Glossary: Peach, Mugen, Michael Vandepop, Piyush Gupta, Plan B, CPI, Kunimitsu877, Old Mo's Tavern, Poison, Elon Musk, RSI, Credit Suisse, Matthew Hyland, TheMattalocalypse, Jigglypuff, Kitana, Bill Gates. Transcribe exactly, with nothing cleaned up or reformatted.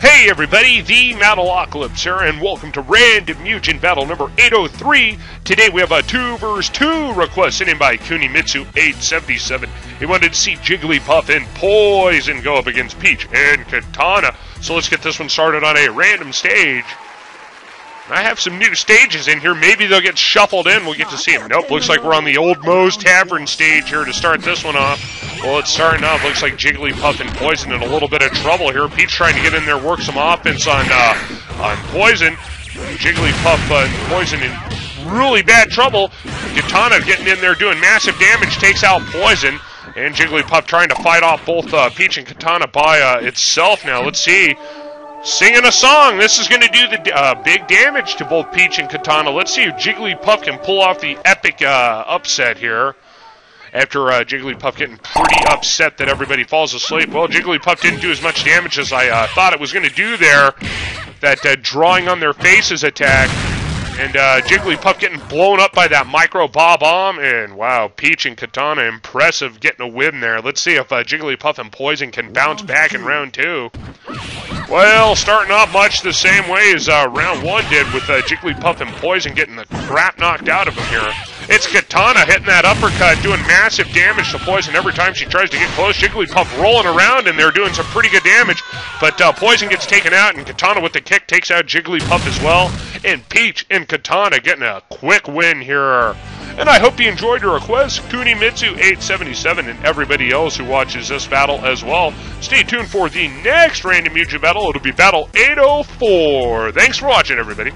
Hey everybody, TheMattalocalypse here, and welcome to Random Mugen Battle number eight oh three. Today we have a two versus two request sent in by Kunimitsu eight seven seven. He wanted to see Jigglypuff and Poison go up against Peach and Kitana. So let's get this one started on a random stage. I have some new stages in here. Maybe they'll get shuffled in. We'll get to see them. Nope, looks like we're on the Old Mo's Tavern stage here to start this one off. Well, it's starting off. Looks like Jigglypuff and Poison in a little bit of trouble here. Peach trying to get in there, work some offense on uh, on Poison. Jigglypuff uh, and Poison in really bad trouble. Kitana getting in there, doing massive damage, takes out Poison. And Jigglypuff trying to fight off both uh, Peach and Kitana by uh, itself now. Let's see. Singing a song. This is going to do the uh, big damage to both Peach and Kitana. Let's see if Jigglypuff can pull off the epic uh, upset here. After uh, Jigglypuff getting pretty upset that everybody falls asleep. Well, Jigglypuff didn't do as much damage as I uh, thought it was going to do there. That uh, drawing on their faces attack. And uh, Jigglypuff getting blown up by that micro bob bomb. And wow, Peach and Kitana, impressive getting a win there. Let's see if uh, Jigglypuff and Poison can bounce back in round two. Well, starting off much the same way as uh, round one did with uh, Jigglypuff and Poison getting the crap knocked out of him here. It's Kitana hitting that uppercut, doing massive damage to Poison every time she tries to get close. Jigglypuff rolling around and they're doing some pretty good damage. But uh, Poison gets taken out and Kitana with the kick takes out Jigglypuff as well. And Peach and Kitana getting a quick win here. And I hope you enjoyed your request, Kunimitsu eight seven seven, and everybody else who watches this battle as well. Stay tuned for the next Random Mugen Battle. It'll be Battle eight oh four. Thanks for watching, everybody.